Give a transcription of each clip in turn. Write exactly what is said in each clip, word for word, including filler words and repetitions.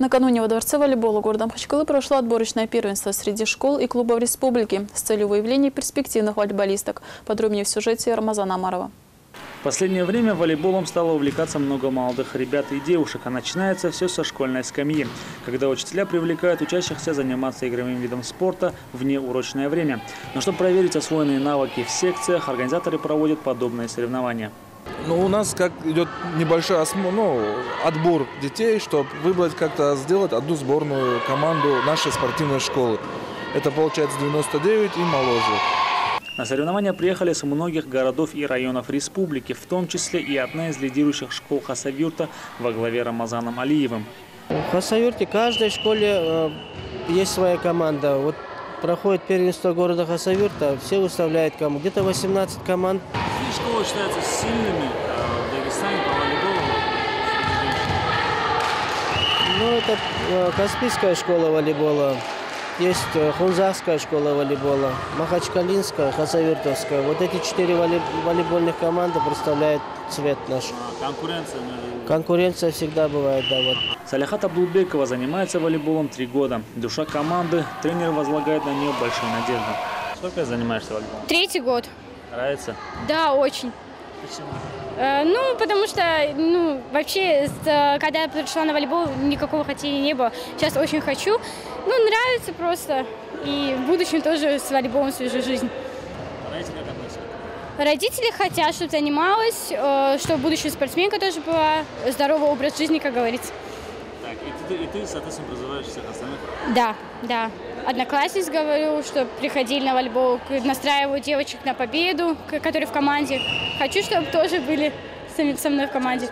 Накануне во дворце волейбола города Махачкалы прошло отборочное первенство среди школ и клубов республики с целью выявления перспективных волейболисток. Подробнее в сюжете Рамазана Амарова. В последнее время волейболом стало увлекаться много молодых ребят и девушек, а начинается все со школьной скамьи, когда учителя привлекают учащихся заниматься игровым видом спорта вне урочное время. Но чтобы проверить освоенные навыки в секциях, организаторы проводят подобные соревнования. Ну, у нас как идет небольшой осмо, ну, отбор детей, чтобы выбрать как-то сделать одну сборную команду нашей спортивной школы. Это получается девяносто девять и моложе. На соревнования приехали с многих городов и районов республики, в том числе и одна из лидирующих школ Хасавюрта во главе Рамазаном Алиевым. В Хасавюрте каждой школе есть своя команда. Вот проходит первенство города Хасавюрта, все выставляют команду. Где-то восемнадцать команд. Три школы считаются сильными в Дагестане по волейболу. Ну, это Каспийская школа волейбола. Есть Хунзахская школа волейбола, Махачкалинская, Хасавюртовская. Вот эти четыре волейбольных команды представляют цвет наш. Конкуренция? Конкуренция всегда бывает, да. Вот. Салихата Булбекова занимается волейболом три года. Душа команды, тренер возлагает на нее большую надежду. Сколько занимаешься волейболом? Третий год. Нравится? Да, очень. Почему? Э, ну, потому что, ну, вообще, когда я пришла на волейбол, никакого хотения не было. Сейчас очень хочу. Ну, нравится просто. И в будущем тоже с волейболом свяжу жизнь. Родители как относятся? Родители хотят, чтобы занималась, чтобы будущая спортсменка тоже была. Здоровый образ жизни, как говорится. Так, и ты, и ты соответственно, призываешь всех остальных? Да, да. Одноклассниц говорю, что приходили на волейбол, настраиваю девочек на победу, которые в команде. Хочу, чтобы тоже были со мной в команде.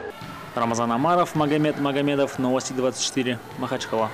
Рамазан Амаров, Магомед Магомедов, Новости двадцать четыре, Махачкала.